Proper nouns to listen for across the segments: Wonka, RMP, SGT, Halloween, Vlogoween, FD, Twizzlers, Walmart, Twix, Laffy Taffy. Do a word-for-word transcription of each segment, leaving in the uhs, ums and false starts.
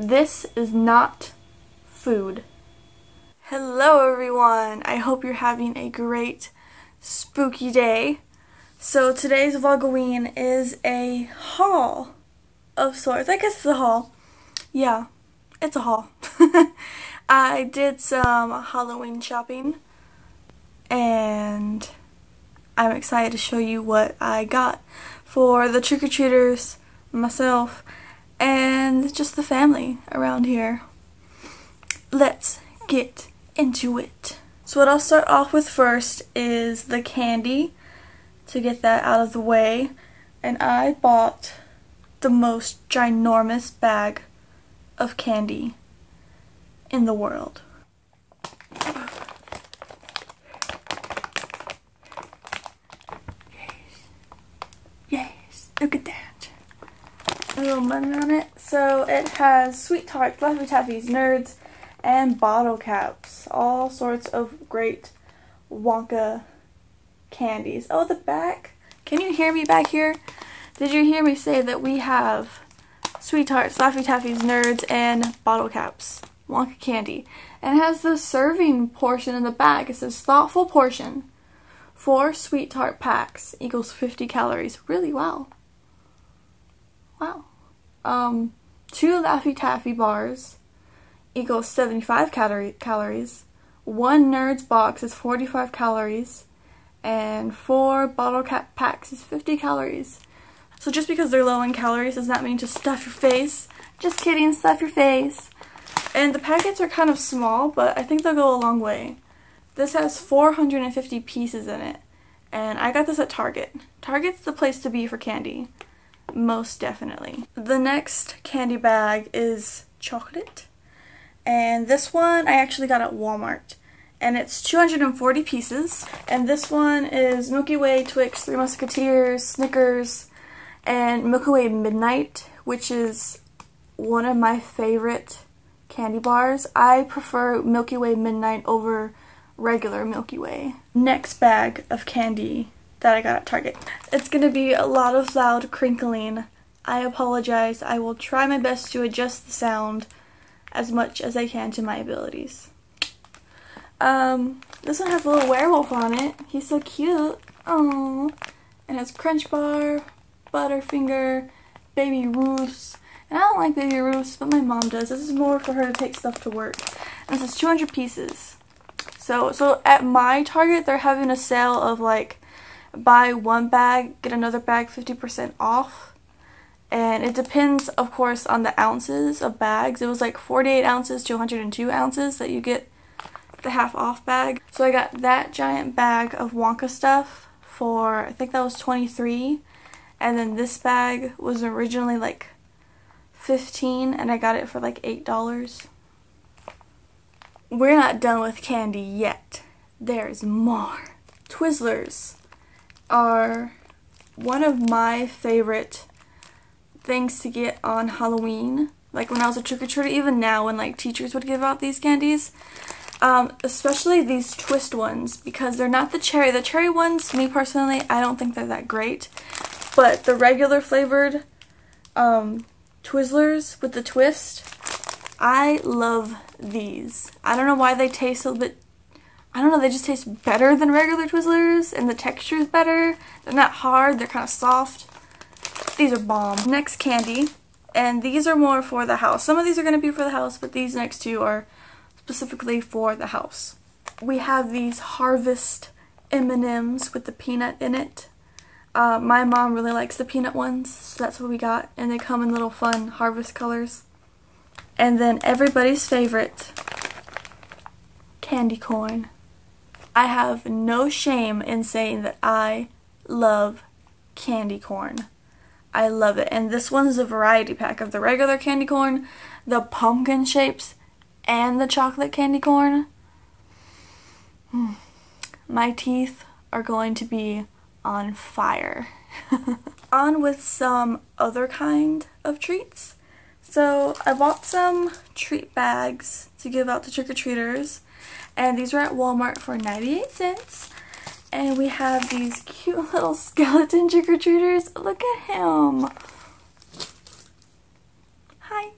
This is not food. Hello everyone! I hope you're having a great spooky day. So today's Vlogoween is a haul of sorts. I guess it's a haul. Yeah, it's a haul. I did some Halloween shopping and I'm excited to show you what I got for the trick-or-treaters, myself, and just the family around here. Let's get into it. So what I'll start off with first is the candy, to get that out of the way. And I bought the most ginormous bag of candy in the world. Yes, look at that. A little money on it. So it has Sweet Tarts, Fluffy Taffies, Nerds, and bottle caps. All sorts of great Wonka candies. Oh, the back. Can you hear me back here? Did you hear me say that we have Sweet Tarts, Fluffy Taffies, Nerds, and bottle caps? Wonka candy. And it has the serving portion in the back. It says thoughtful portion. Four Sweet Tart packs equals fifty calories. Really? Wow. Wow. Um, two Laffy Taffy bars equals seventy-five calories. One Nerds box is forty-five calories. And four bottle cap packs is fifty calories. So just because they're low in calories does not mean to stuff your face. Just kidding, stuff your face. And the packets are kind of small, but I think they'll go a long way. This has four hundred fifty pieces in it, and I got this at Target. Target's the place to be for candy, most definitely. The next candy bag is chocolate, and this one I actually got at Walmart, and it's two hundred forty pieces. And this one is Milky Way, Twix, Three Musketeers, Snickers, and Milky Way Midnight, which is one of my favorite candy bars. I prefer Milky Way Midnight over regular Milky Way. Next bag of candy that I got at Target. It's gonna be a lot of loud crinkling. I apologize. I will try my best to adjust the sound as much as I can to my abilities. Um, this one has a little werewolf on it. He's so cute. Aww. It has Crunch Bar, Butterfinger, Baby Ruth's. And I don't like Baby Ruth's, but my mom does. This is more for her to take stuff to work. And this is two hundred pieces. So, so at my Target, they're having a sale of like, buy one bag, get another bag fifty percent off. And it depends, of course, on the ounces of bags. It was like forty-eight ounces to one hundred two ounces that you get the half off bag. So I got that giant bag of Wonka stuff for, I think that was twenty-three dollars. And then this bag was originally like fifteen dollars and I got it for like eight dollars. We're not done with candy yet. There's more. Twizzlers are one of my favorite things to get on Halloween. Like when I was a trick-or-treater, even now when like teachers would give out these candies. Um, especially these twist ones because they're not the cherry. The cherry ones, me personally, I don't think they're that great. But the regular flavored um, Twizzlers with the twist, I love these. I don't know why they taste a little bit, I don't know, they just taste better than regular Twizzlers and the texture is better. They're not hard, they're kind of soft. These are bomb. Next candy, and these are more for the house. Some of these are going to be for the house, but these next two are specifically for the house. We have these Harvest M and M's with the peanut in it. Uh, my mom really likes the peanut ones, so that's what we got. And they come in little fun harvest colors. And then everybody's favorite, candy corn. I have no shame in saying that I love candy corn. I love it. And this one's a variety pack of the regular candy corn, the pumpkin shapes, and the chocolate candy corn. Mm. My teeth are going to be on fire. On with some other kind of treats. So I bought some treat bags to give out to trick-or-treaters, and these were at Walmart for ninety-eight cents. And we have these cute little skeleton trick-or-treaters. Look at him. Hi.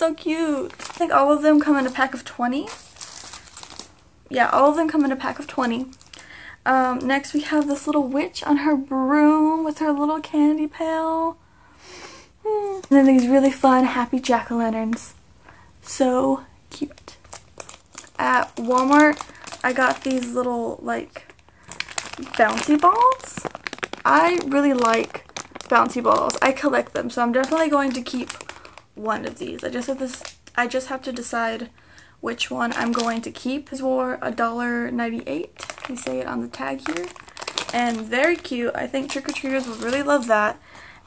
so cute. Like all of them come in a pack of twenty. Yeah, all of them come in a pack of twenty. Um, next we have this little witch on her broom with her little candy pail. And then these really fun, happy jack-o'-lanterns. So cute. At Walmart, I got these little, like, bouncy balls. I really like bouncy balls. I collect them, so I'm definitely going to keep one of these. I just have this, I just have to decide which one I'm going to keep. These were a dollar ninety-eight. They say it on the tag here. And very cute. I think trick-or-treaters would really love that.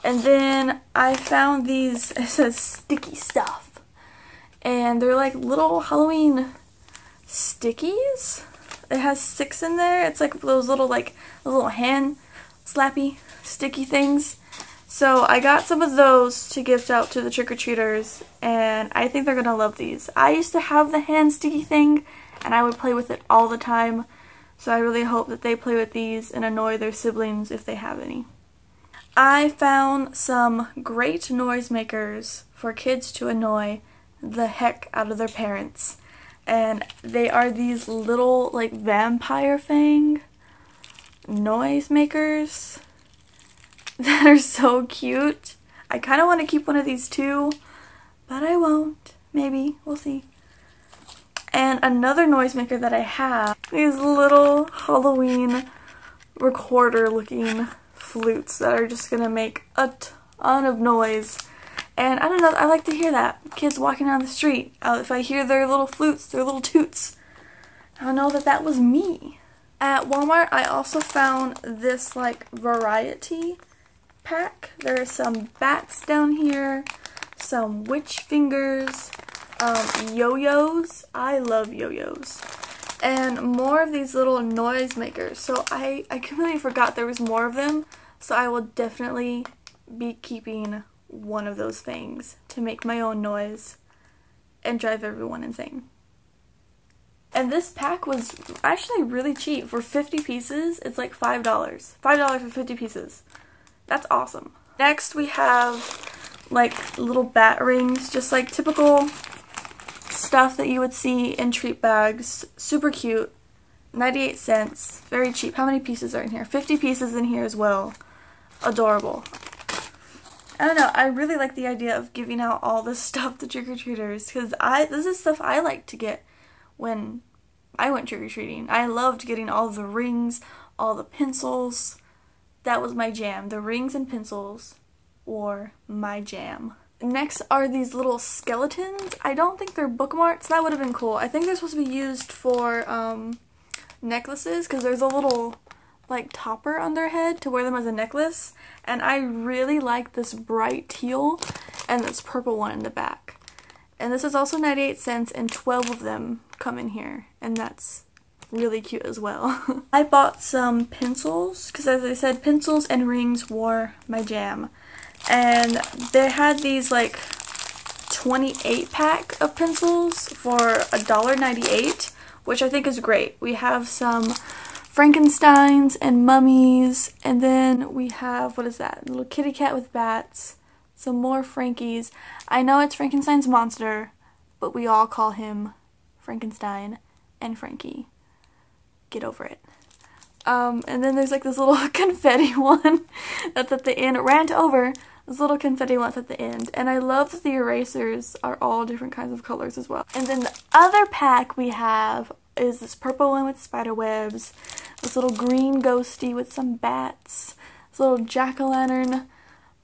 And then I found these, it says sticky stuff. And they're like little Halloween stickies. It has six in there. It's like those little like little hand slappy sticky things. So I got some of those to gift out to the trick-or-treaters, and I think they're gonna love these. I used to have the hand sticky thing and I would play with it all the time. So I really hope that they play with these and annoy their siblings if they have any. I found some great noisemakers for kids to annoy the heck out of their parents. And they are these little, like, vampire fang noisemakers that are so cute. I kind of want to keep one of these too, but I won't. Maybe. We'll see. And another noisemaker that I have, these little Halloween recorder-looking flutes that are just gonna make a ton of noise, and I don't know, I like to hear that. Kids walking down the street, uh, if I hear their little flutes, their little toots, I know that that was me. At Walmart I also found this like variety pack. There are some bats down here, some witch fingers, um, yo-yos, I love yo-yos, and more of these little noise makers. So I, I completely forgot there was more of them, so I will definitely be keeping one of those things to make my own noise and drive everyone insane. And this pack was actually really cheap. For fifty pieces, it's like five dollars. five dollars for fifty pieces. That's awesome. Next we have like little bat rings, just like typical stuff that you would see in treat bags. Super cute. ninety-eight cents. Very cheap. How many pieces are in here? fifty pieces in here as well. Adorable. I don't know. I really like the idea of giving out all this stuff to trick-or-treaters, because I this is stuff I like to get when I went trick-or-treating. I loved getting all the rings, all the pencils. That was my jam. The rings and pencils were my jam. Next are these little skeletons. I don't think they're bookmarks. That would have been cool. I think they're supposed to be used for um, necklaces, because there's a little like topper on their head to wear them as a necklace. And I really like this bright teal and this purple one in the back. And this is also ninety-eight cents, and twelve of them come in here. And that's really cute as well. I bought some pencils, because as I said, pencils and rings were my jam. And they had these like twenty-eight pack of pencils for a dollar ninety-eight, which I think is great. We have some Frankensteins and mummies, and then we have, what is that, little kitty cat with bats, some more Frankies. I know it's Frankenstein's monster, but we all call him Frankenstein and Frankie. Get over it. Um, and then there's like this little confetti one that's at the end. Rant over. This little confetti one's at the end. And I love that the erasers are all different kinds of colors as well. And then the other pack we have is this purple one with spider webs, this little green ghosty with some bats, this little jack-o'-lantern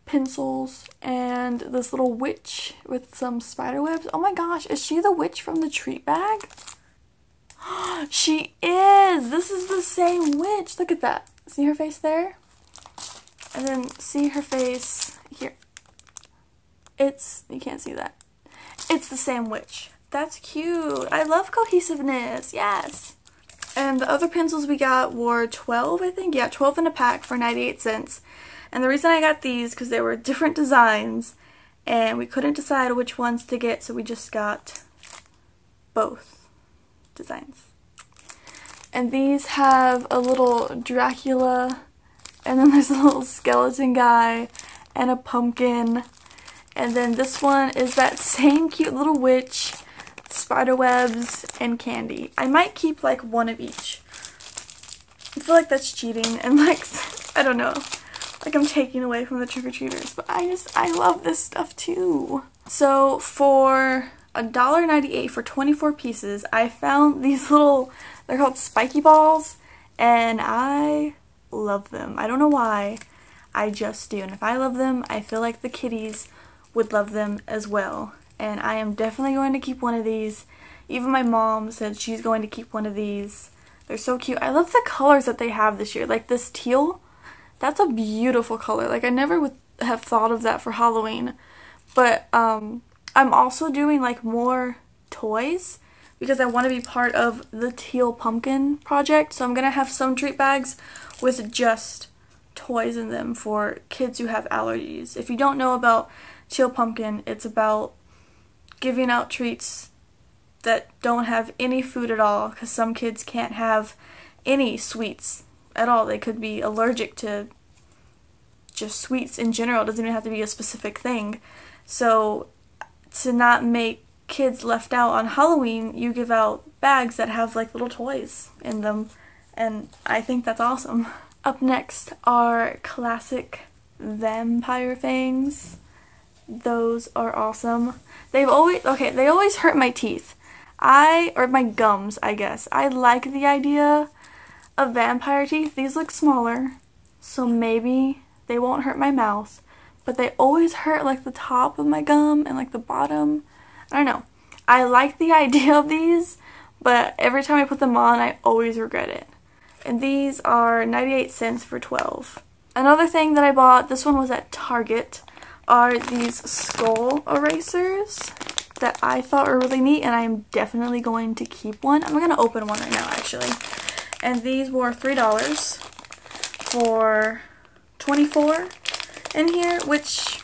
pencils, and this little witch with some spider webs. Oh my gosh, is she the witch from the treat bag? She is! This is the same witch! Look at that. See her face there? And then see her face here. It's, you can't see that. It's the same witch. That's cute. I love cohesiveness. Yes! And the other pencils we got were twelve, I think. Yeah, twelve in a pack for ninety-eight cents. And the reason I got these, because they were different designs, and we couldn't decide which ones to get, so we just got both designs. And these have a little Dracula, and then there's a little skeleton guy and a pumpkin, And then this one is that same cute little witch, spider webs, and candy. I might keep like one of each. I feel like that's cheating and like, I don't know, like I'm taking away from the trick-or-treaters, but I just, I love this stuff too. So for a dollar ninety-eight for twenty-four pieces, I found these little, they're called spiky balls, and I love them. I don't know why, I just do. And if I love them, I feel like the kitties would love them as well. And I am definitely going to keep one of these. Even my mom said she's going to keep one of these. They're so cute. I love the colors that they have this year. Like this teal, that's a beautiful color. Like I never would have thought of that for Halloween. But um, I'm also doing like more toys because I want to be part of the teal pumpkin project. So I'm going to have some treat bags with just toys in them for kids who have allergies. If you don't know about teal pumpkin, it's about giving out treats that don't have any food at all, because some kids can't have any sweets at all. They could be allergic to just sweets in general. It doesn't even have to be a specific thing. So to not make kids left out on Halloween, you give out bags that have like little toys in them, and I think that's awesome. Up next are classic vampire fangs. Those are awesome. They've always, okay, they always hurt my teeth. I, or my gums, I guess. I like the idea of vampire teeth. These look smaller, so maybe they won't hurt my mouth, but they always hurt like the top of my gum and like the bottom. I don't know. I like the idea of these, but every time I put them on, I always regret it. And these are ninety-eight cents for twelve. Another thing that I bought, this one was at Target, are these skull erasers that I thought were really neat, and I am definitely going to keep one. I'm going to open one right now, actually. And these were three dollars for twenty-four in here, which,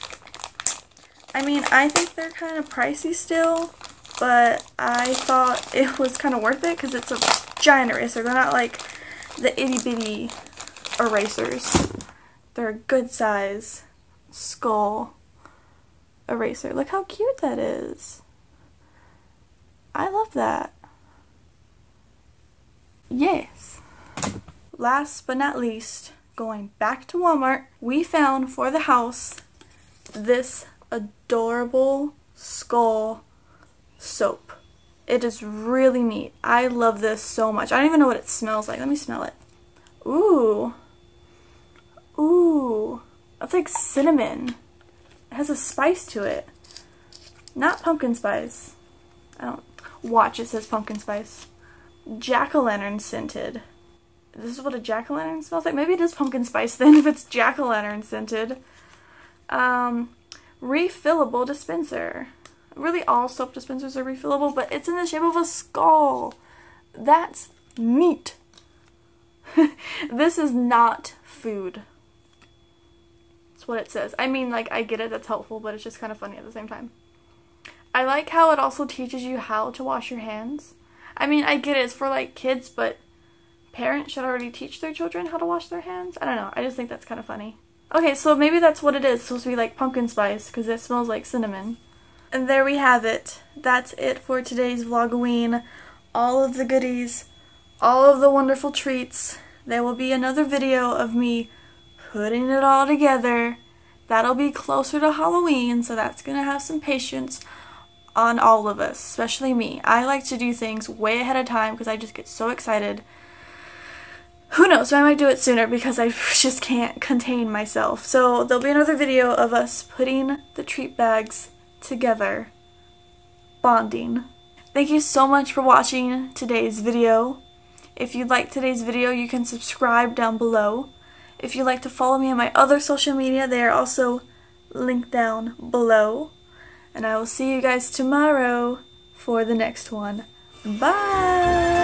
I mean, I think they're kind of pricey still, but I thought it was kind of worth it because it's a giant eraser. They're not like the itty-bitty erasers. They're a good size skull eraser. Look how cute that is. I love that. Yes. Last but not least, going back to Walmart, we found for the house this adorable skull soap. It is really neat. I love this so much. I don't even know what it smells like. Let me smell it. Ooh. Ooh. That's like cinnamon. It has a spice to it. Not pumpkin spice. I don't... Watch, it says pumpkin spice. Jack-o'-lantern scented. This is what a jack-o'-lantern smells like? Maybe it is pumpkin spice then if it's jack-o'-lantern scented. Um, refillable dispenser. Really, all soap dispensers are refillable, but it's in the shape of a skull. That's neat. This is not food. That's what it says. I mean, like, I get it, that's helpful, but it's just kind of funny at the same time. I like how it also teaches you how to wash your hands. I mean, I get it, it's for, like, kids, but parents should already teach their children how to wash their hands. I don't know, I just think that's kind of funny. Okay, so maybe that's what it is. It's supposed to be, like, pumpkin spice, because it smells like cinnamon. And there we have it. That's it for today's Vlogoween. All of the goodies, all of the wonderful treats. There will be another video of me putting it all together. That'll be closer to Halloween, so that's gonna have some patience on all of us, especially me. I like to do things way ahead of time because I just get so excited. Who knows, I might do it sooner because I just can't contain myself. So there'll be another video of us putting the treat bags together, bonding. Thank you so much for watching today's video. If you like today's video, you can subscribe down below. If you'd like to follow me on my other social media, they are also linked down below. And I will see you guys tomorrow for the next one. Bye!